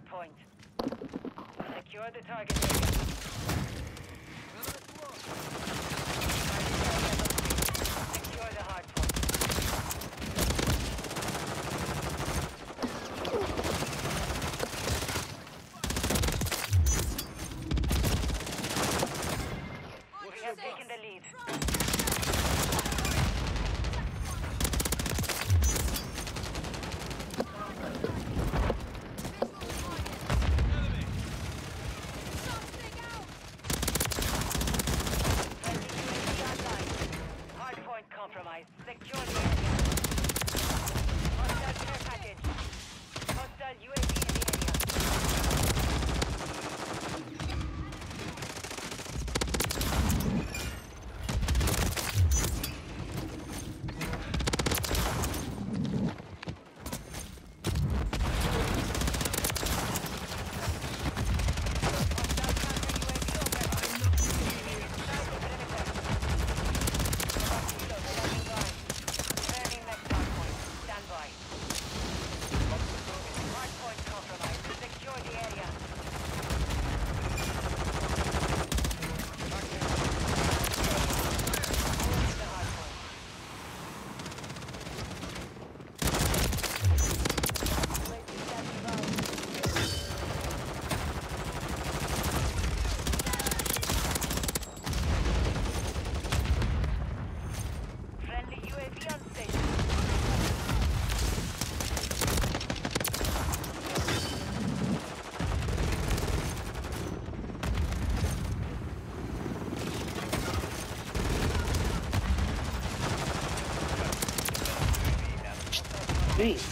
flag point. Secure the target area. Secure the hard point. Please.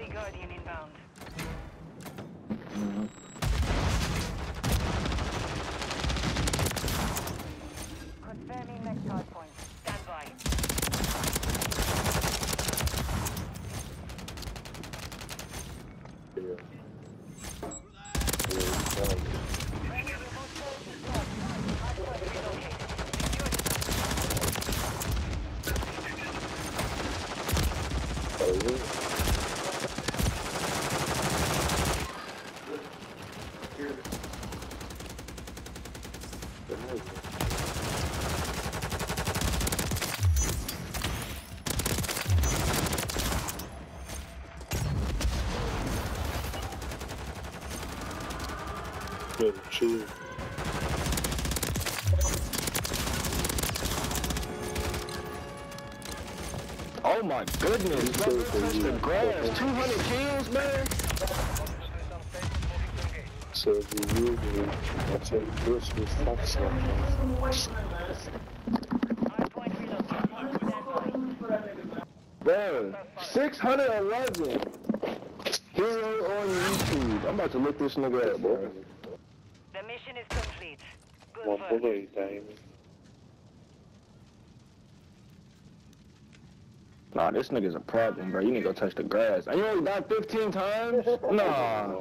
Friendly Guardian inbound. Confirming next hard point. Stand by. True. Oh my goodness, bro, the grass, 200 kills, man. So the real game, I take this with Fox on. Bro, 611. Hero on YouTube. I'm about to look this nigga up, bro. The mission is complete. Good work. Nah, this nigga's a problem, bro. You need to go touch the grass. And you only died 15 times? Nah.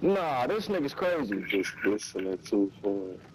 Nah, this nigga's crazy. Just listening too far.